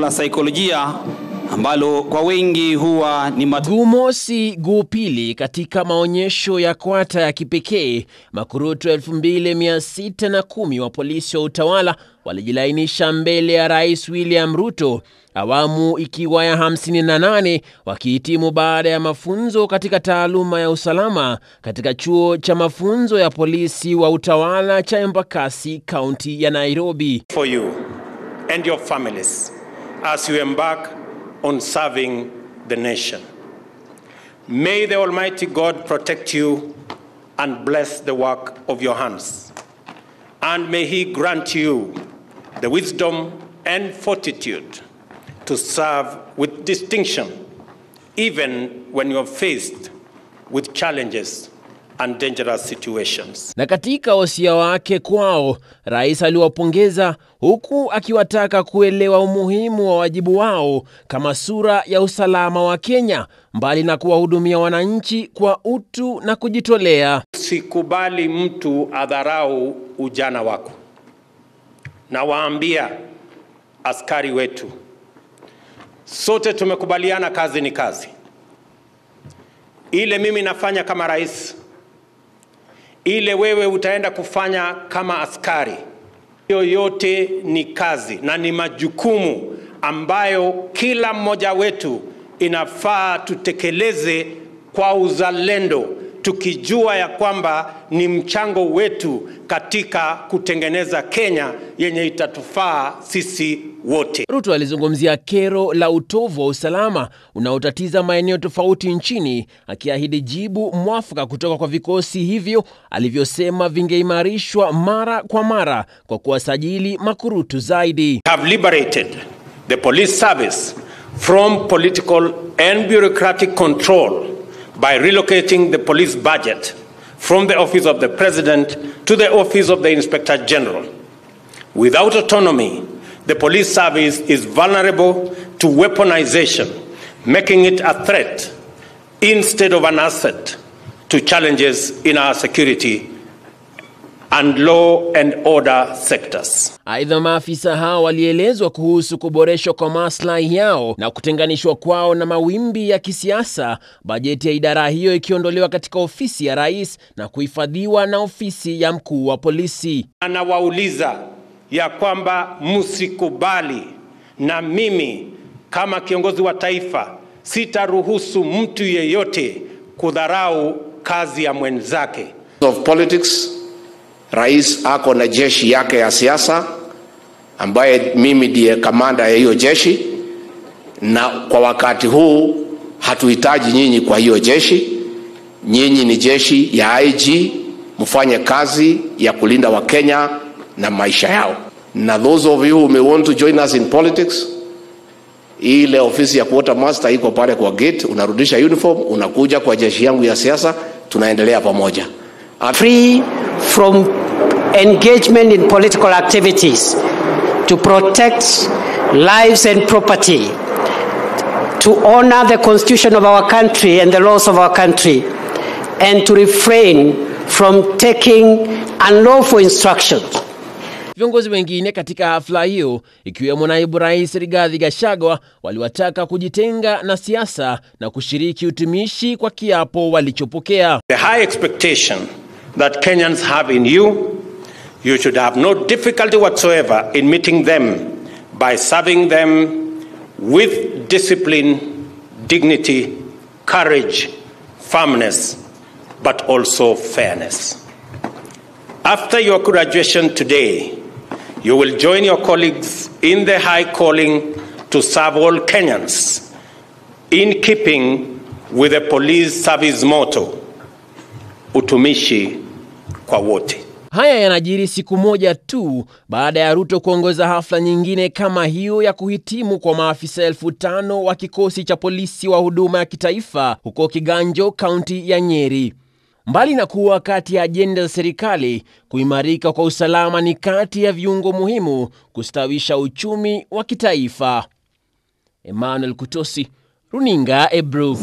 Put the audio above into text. la saikolojia ambalo kwa wengi huwa ni Gumosi Gupili katika maonyesho ya kwata ya kipekee. Makurutu 2610 wa polisi wa utawala walijilainisha mbele ya Rais William Ruto, awamu ikiwa ya 58, wakihitimu baada ya mafunzo katika taaluma ya usalama katika chuo cha mafunzo ya polisi wa utawala cha Embakasi, kaunti ya Nairobi. For you and your families as you embark on serving the nation. May the Almighty God protect you and bless the work of your hands. And may He grant you the wisdom and fortitude to serve with distinction, even when you are faced with challenges and dangerous situations. Na katika hosia wake kwao, Rais aliwapongeza huku akiwataka kuelewa umuhimu wa wajibu wao kama sura ya usalama wa Kenya, mbali na kuwahudumia wananchi kwa utu na kujitolea. Sikubali mtu adharau ujana wako. Na waambia askari wetu, sote tumekubaliana kazi ni kazi. Ile mimi nafanya kama rais, ile wewe utaenda kufanya kama askari, yote ni kazi na ni majukumu ambayo kila mmoja wetu inafaa tutekeleze kwa uzalendo, tukijua ya kwamba ni mchango wetu katika kutengeneza Kenya yenye itatufaa sisi wote. Ruto alizungumzia kero la utovu wa usalama unaotatiza maeneo tofauti nchini, akiahidi jibu mwafaka kutoka kwa vikosi hivyo alivyosema vingeimarishwa mara kwa mara kwa kuwasajili makurutu zaidi. Have liberated the police service from political and bureaucratic control by relocating the police budget from the office of the President to the office of the Inspector General. Without autonomy, the police service is vulnerable to weaponization, making it a threat instead of an asset to challenges in our security and law and order sectors. Aidha, maafisa hao walielezwa kuhusu kuboreshwa kwa maslahi yao na kutenganishwa kwao na mawimbi ya kisiasa, bajeti ya idara hiyo ikiondolewa katika ofisi ya rais na kuhifadhiwa na ofisi ya mkuu wa polisi. Anawauliza ya kwamba msikubali, na mimi kama kiongozi wa taifa sitaruhusu mtu yeyote kudharau kazi ya mwenzake. Of politics, rais ako na jeshi yake ya siasa, ambaye mimi ndiye kamanda ya hiyo jeshi, na kwa wakati huu hatuhitaji nyinyi kwa hiyo jeshi. Nyinyi ni jeshi ya IG, mfanye kazi ya kulinda wa Kenya na maisha yao. Na those of you who may want to join us in politics, ile ofisi ya quartermaster iko pale kwa gate, unarudisha uniform, unakuja kwa jeshi yangu ya siasa, tunaendelea pamoja. Free from engagement in political activities, to protect lives and property, to honor the constitution of our country and the laws of our country, and to refrain from taking unlawful instructions. Viongozi wengine katika hafla hiyo, ikiwemo Naibu Rais Rigathi Gachagua, waliwataka kujitenga na siasa na kushiriki utumishi kwa kiapo walichopokea. The high expectation that Kenyans have in you, you should have no difficulty whatsoever in meeting them by serving them with discipline, dignity, courage, firmness, but also fairness. After your graduation today, you will join your colleagues in the high calling to serve all Kenyans, in keeping with the police service motto, utumishi kwa wote. Haya yanajiri siku moja tu baada ya Ruto kuongoza hafla nyingine kama hiyo ya kuhitimu kwa maafisa 5000 wa kikosi cha polisi wa huduma ya kitaifa huko Kiganjo, kaunti ya Nyeri. Mbali na kuwa kati ya ajenda za serikali, kuimarika kwa usalama ni kati ya viungo muhimu kustawisha uchumi wa kitaifa. Emmanuel Kutosi, Runinga Ebru.